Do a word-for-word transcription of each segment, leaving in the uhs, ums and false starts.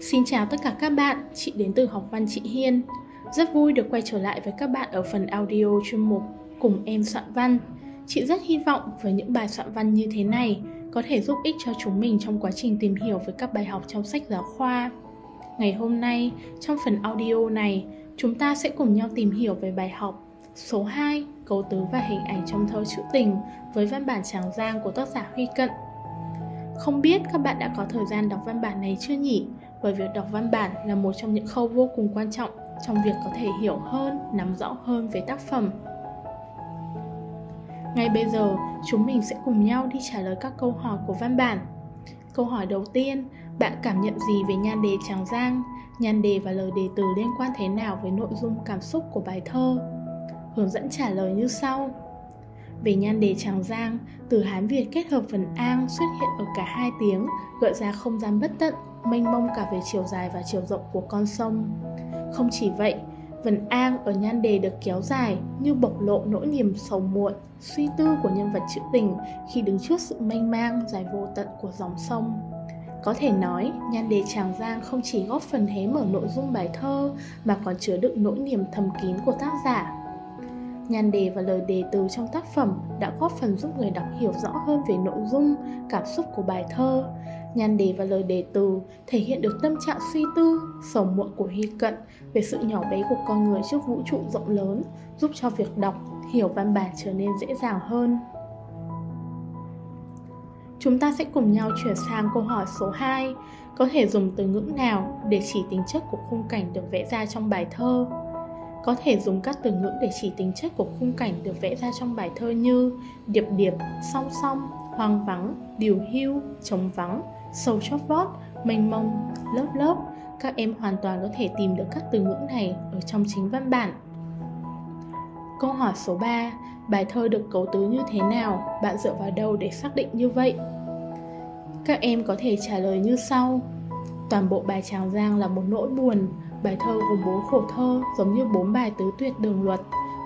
Xin chào tất cả các bạn, chị đến từ Học Văn Chị Hiên. Rất vui được quay trở lại với các bạn ở phần audio chuyên mục Cùng Em Soạn Văn. Chị rất hy vọng với những bài soạn văn như thế này có thể giúp ích cho chúng mình trong quá trình tìm hiểu về các bài học trong sách giáo khoa. Ngày hôm nay, trong phần audio này, chúng ta sẽ cùng nhau tìm hiểu về bài học số hai, cấu tứ và hình ảnh trong thơ trữ tình với văn bản Tràng Giang của tác giả Huy Cận. Không biết các bạn đã có thời gian đọc văn bản này chưa nhỉ? Bởi việc đọc văn bản là một trong những khâu vô cùng quan trọng trong việc có thể hiểu hơn, nắm rõ hơn về tác phẩm. Ngay bây giờ, chúng mình sẽ cùng nhau đi trả lời các câu hỏi của văn bản. Câu hỏi đầu tiên, bạn cảm nhận gì về nhan đề Tràng Giang? Nhan đề và lời đề từ liên quan thế nào với nội dung cảm xúc của bài thơ? Hướng dẫn trả lời như sau. Về nhan đề Tràng Giang, từ Hán Việt kết hợp vần Ang xuất hiện ở cả hai tiếng, gợi ra không gian bất tận, mênh mông cả về chiều dài và chiều rộng của con sông. Không chỉ vậy, vần Ang ở nhan đề được kéo dài như bộc lộ nỗi niềm sầu muộn, suy tư của nhân vật trữ tình khi đứng trước sự mênh mang dài vô tận của dòng sông. Có thể nói, nhan đề Tràng Giang không chỉ góp phần hé mở nội dung bài thơ mà còn chứa đựng nỗi niềm thầm kín của tác giả. Nhan đề và lời đề từ trong tác phẩm đã góp phần giúp người đọc hiểu rõ hơn về nội dung, cảm xúc của bài thơ. Nhan đề và lời đề từ thể hiện được tâm trạng suy tư, sầu muộn của Huy Cận về sự nhỏ bé của con người trước vũ trụ rộng lớn, giúp cho việc đọc, hiểu văn bản trở nên dễ dàng hơn. Chúng ta sẽ cùng nhau chuyển sang câu hỏi số hai. Có thể dùng từ ngữ nào để chỉ tính chất của khung cảnh được vẽ ra trong bài thơ? Có thể dùng các từ ngữ để chỉ tính chất của khung cảnh được vẽ ra trong bài thơ như điệp điệp, song song, hoang vắng, điều hưu, trống vắng, sâu chót vót, mênh mông, lớp lớp. Các em hoàn toàn có thể tìm được các từ ngữ này ở trong chính văn bản. Câu hỏi số ba. Bài thơ được cấu tứ như thế nào? Bạn dựa vào đâu để xác định như vậy? Các em có thể trả lời như sau. Toàn bộ bài Tràng Giang là một nỗi buồn. Bài thơ gồm bốn khổ thơ giống như bốn bài tứ tuyệt đường luật.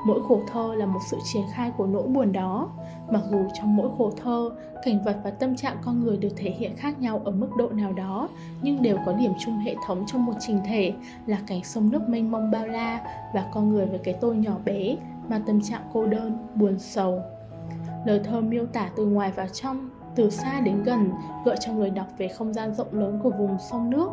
Mỗi khổ thơ là một sự triển khai của nỗi buồn đó. Mặc dù trong mỗi khổ thơ, cảnh vật và tâm trạng con người được thể hiện khác nhau ở mức độ nào đó, nhưng đều có điểm chung hệ thống trong một trình thể là cảnh sông nước mênh mông bao la và con người với cái tôi nhỏ bé, mà tâm trạng cô đơn, buồn sầu. Lời thơ miêu tả từ ngoài vào trong, từ xa đến gần, gợi cho người đọc về không gian rộng lớn của vùng sông nước.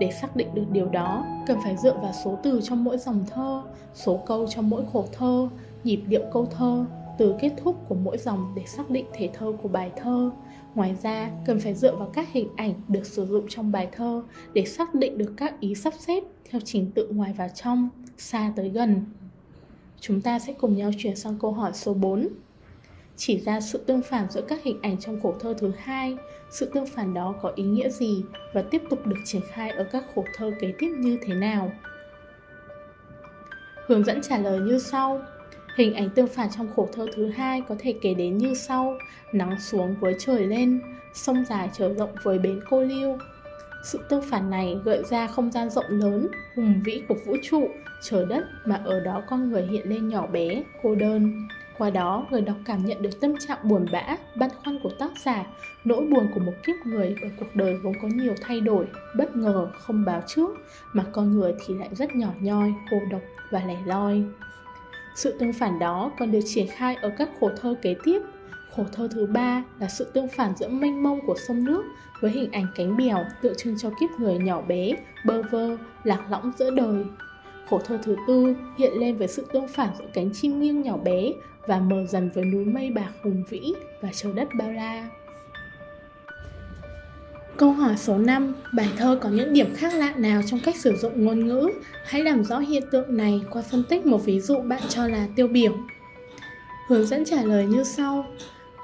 Để xác định được điều đó, cần phải dựa vào số từ trong mỗi dòng thơ, số câu trong mỗi khổ thơ, nhịp điệu câu thơ, từ kết thúc của mỗi dòng để xác định thể thơ của bài thơ. Ngoài ra, cần phải dựa vào các hình ảnh được sử dụng trong bài thơ để xác định được các ý sắp xếp theo trình tự ngoài vào trong, xa tới gần. Chúng ta sẽ cùng nhau chuyển sang câu hỏi số bốn. Chỉ ra sự tương phản giữa các hình ảnh trong khổ thơ thứ hai, sự tương phản đó có ý nghĩa gì và tiếp tục được triển khai ở các khổ thơ kế tiếp như thế nào? Hướng dẫn trả lời như sau. Hình ảnh tương phản trong khổ thơ thứ hai có thể kể đến như sau: nắng xuống với trời lên, sông dài trở rộng với bến cô liêu. Sự tương phản này gợi ra không gian rộng lớn, hùng vĩ của vũ trụ, trời đất mà ở đó con người hiện lên nhỏ bé, cô đơn. Qua đó, người đọc cảm nhận được tâm trạng buồn bã, băn khoăn của tác giả, nỗi buồn của một kiếp người bởi cuộc đời vốn có nhiều thay đổi, bất ngờ, không báo trước, mà con người thì lại rất nhỏ nhoi, cô độc và lẻ loi. Sự tương phản đó còn được triển khai ở các khổ thơ kế tiếp. Khổ thơ thứ ba là sự tương phản giữa mênh mông của sông nước với hình ảnh cánh bèo tượng trưng cho kiếp người nhỏ bé, bơ vơ, lạc lõng giữa đời. Khổ thơ thứ tư hiện lên với sự tương phản giữa cánh chim nghiêng nhỏ bé và mờ dần với núi mây bạc hùng vĩ và trời đất bao la. Câu hỏi số năm. Bài thơ có những điểm khác lạ nào trong cách sử dụng ngôn ngữ? Hãy làm rõ hiện tượng này qua phân tích một ví dụ bạn cho là tiêu biểu. Hướng dẫn trả lời như sau.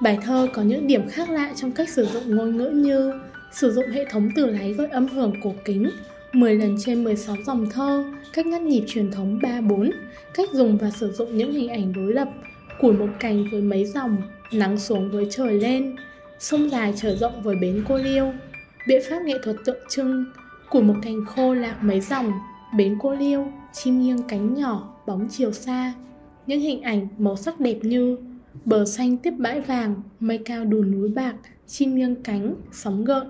Bài thơ có những điểm khác lạ trong cách sử dụng ngôn ngữ như sử dụng hệ thống từ láy gợi âm hưởng cổ kính, mười lần trên mười sáu dòng thơ, cách ngắt nhịp truyền thống ba bốn, cách dùng và sử dụng những hình ảnh đối lập, củi một cành với mấy dòng, nắng xuống với trời lên, sông dài trở rộng với bến cô liêu, biện pháp nghệ thuật tượng trưng, củi một cành khô lạc mấy dòng, bến cô liêu, chim nghiêng cánh nhỏ, bóng chiều xa, những hình ảnh màu sắc đẹp như bờ xanh tiếp bãi vàng, mây cao đùn núi bạc, chim nghiêng cánh, sóng gợn.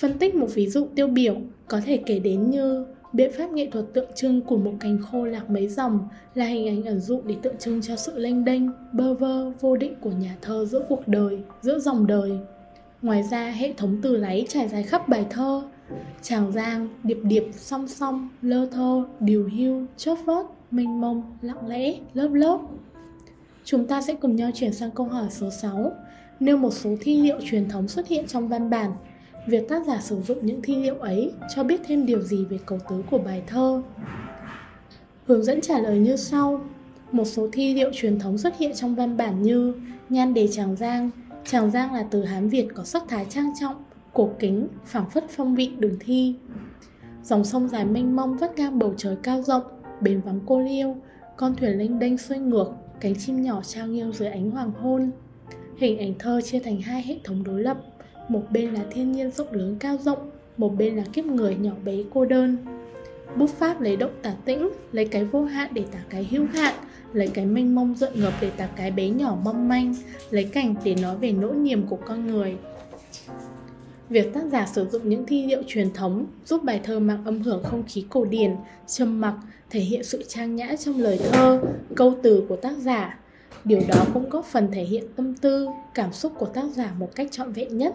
Phân tích một ví dụ tiêu biểu có thể kể đến như biện pháp nghệ thuật tượng trưng của một cành khô lạc mấy dòng là hình ảnh ẩn dụ để tượng trưng cho sự lênh đênh, bơ vơ, vô định của nhà thơ giữa cuộc đời, giữa dòng đời. Ngoài ra, hệ thống từ láy trải dài khắp bài thơ: Tràng Giang, điệp điệp, song song, lơ thơ, điều hưu, chớp vót, mênh mông, lặng lẽ, lớp lớp. Chúng ta sẽ cùng nhau chuyển sang câu hỏi số sáu. Nêu một số thi liệu truyền thống xuất hiện trong văn bản. Việc tác giả sử dụng những thi liệu ấy cho biết thêm điều gì về cấu tứ của bài thơ? Hướng dẫn trả lời như sau. Một số thi liệu truyền thống xuất hiện trong văn bản như nhan đề Tràng Giang. Tràng Giang là từ Hán Việt có sắc thái trang trọng, cổ kính, phảng phất phong vị đường thi. Dòng sông dài mênh mông vắt ngang bầu trời cao rộng, bến vắng cô liêu, con thuyền lênh đênh xuôi ngược, cánh chim nhỏ trao nghiêu dưới ánh hoàng hôn. Hình ảnh thơ chia thành hai hệ thống đối lập, một bên là thiên nhiên rộng lớn cao rộng, một bên là kiếp người nhỏ bé cô đơn. Bút pháp lấy động tả tĩnh, lấy cái vô hạn để tả cái hữu hạn, lấy cái mênh mông dợn ngập để tả cái bé nhỏ mong manh, lấy cảnh để nói về nỗi niềm của con người. Việc tác giả sử dụng những thi liệu truyền thống giúp bài thơ mang âm hưởng không khí cổ điển, trầm mặc, thể hiện sự trang nhã trong lời thơ, câu từ của tác giả. Điều đó cũng góp phần thể hiện tâm tư, cảm xúc của tác giả một cách trọn vẹn nhất.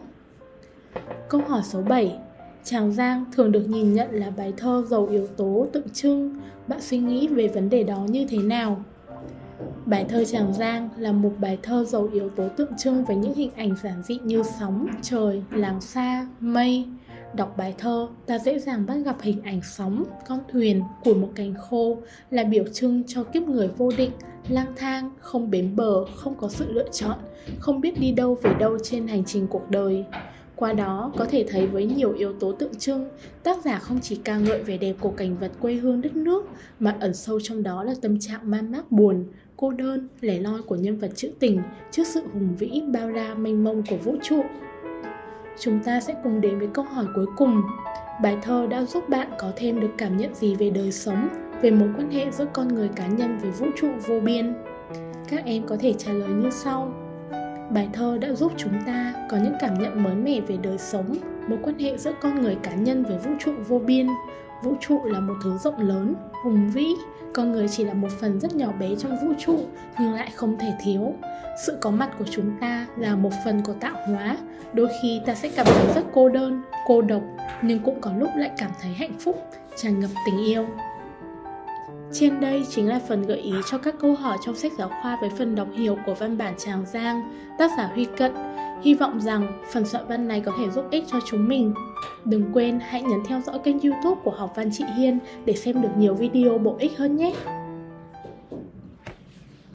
Câu hỏi số bảy. Tràng Giang thường được nhìn nhận là bài thơ giàu yếu tố tượng trưng. Bạn suy nghĩ về vấn đề đó như thế nào? Bài thơ Tràng Giang là một bài thơ giàu yếu tố tượng trưng với những hình ảnh giản dị như sóng, trời, làng xa, mây. Đọc bài thơ, ta dễ dàng bắt gặp hình ảnh sóng, con thuyền, của một cành khô là biểu trưng cho kiếp người vô định, lang thang, không bến bờ, không có sự lựa chọn, không biết đi đâu về đâu trên hành trình cuộc đời. Qua đó, có thể thấy với nhiều yếu tố tượng trưng, tác giả không chỉ ca ngợi vẻ đẹp của cảnh vật quê hương đất nước, mà ẩn sâu trong đó là tâm trạng man mác buồn, cô đơn, lẻ loi của nhân vật trữ tình trước sự hùng vĩ bao la mênh mông của vũ trụ. Chúng ta sẽ cùng đến với câu hỏi cuối cùng. Bài thơ đã giúp bạn có thêm được cảm nhận gì về đời sống, về mối quan hệ giữa con người cá nhân với vũ trụ vô biên? Các em có thể trả lời như sau. Bài thơ đã giúp chúng ta có những cảm nhận mới mẻ về đời sống, mối quan hệ giữa con người cá nhân với vũ trụ vô biên. Vũ trụ là một thứ rộng lớn, hùng vĩ, con người chỉ là một phần rất nhỏ bé trong vũ trụ nhưng lại không thể thiếu. Sự có mặt của chúng ta là một phần của tạo hóa, đôi khi ta sẽ cảm thấy rất cô đơn, cô độc, nhưng cũng có lúc lại cảm thấy hạnh phúc, tràn ngập tình yêu. Trên đây chính là phần gợi ý cho các câu hỏi trong sách giáo khoa với phần đọc hiểu của văn bản Tràng Giang, tác giả Huy Cận. Hy vọng rằng phần soạn văn này có thể giúp ích cho chúng mình. Đừng quên hãy nhấn theo dõi kênh YouTube của Học Văn Chị Hiên để xem được nhiều video bổ ích hơn nhé!